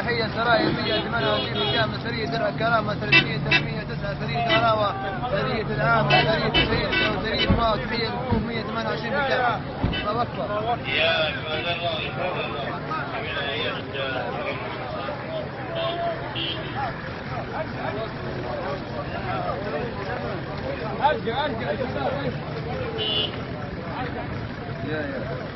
تحية سرايا 128 بالكامل، سرية درع كرامة، سرية تنمية 9، سرية هراوة، سرية العامة، سرية سيدنا وسرية ماو، تحية الكوف 128 بالكامل. الله أكبر. يا عباد الله أرجع أرجع أرجع أرجع